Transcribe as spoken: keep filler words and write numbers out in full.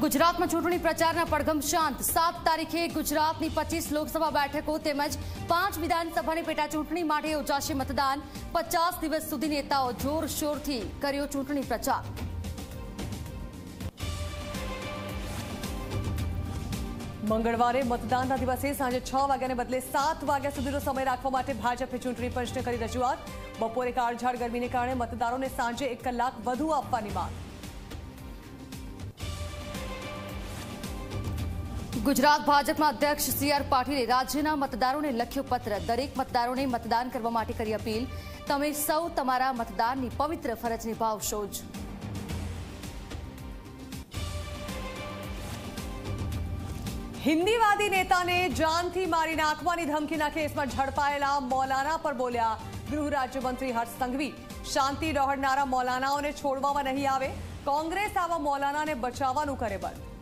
गुजरात में चूंटणी प्रचार पड़घम शांत। सात तारीखे गुजरात की पच्चीस लोकसभा बैठकों तेमज पांच विधानसभा पेटा चूंटणी माटे योजाशे मतदान। पचास दिवस सुधी नेताओं जोरशोर थी कर्यो चूंटणी प्रचार। मंगलवार मतदान दिवसे सांजे छ वाग्याने बदले सात वाग्या सुधीनो समय राखवा माटे भाजपे चूंटणी पंचने करी रजूआत। बपोरे काळझाळ गर्मी ने कारण मतदारों ने सांजे एक कलाक वधु आपवानी मांग। गुजरात भाजपा अध्यक्ष सी आर पाटीले राज्यना मतदारों ने लख्यो पत्र। दरेक मतदारों ने मतदान करवा माटे करी अपील। तमे सौ तमारा मतदाननी पवित्र फरज निभावशो। हिंदीवादी नेता ने जान थी मारी नाखवानी धमकी ना केस में झड़पायेला मौलाना पर बोलिया गृह राज्य मंत्री हर्ष संघवी। शांति डोहरनारा मौलानाओं ने छोड़वामां नहीं आवे। कांग्रेस आवा मौलाना ने बचावानुं करे बंद।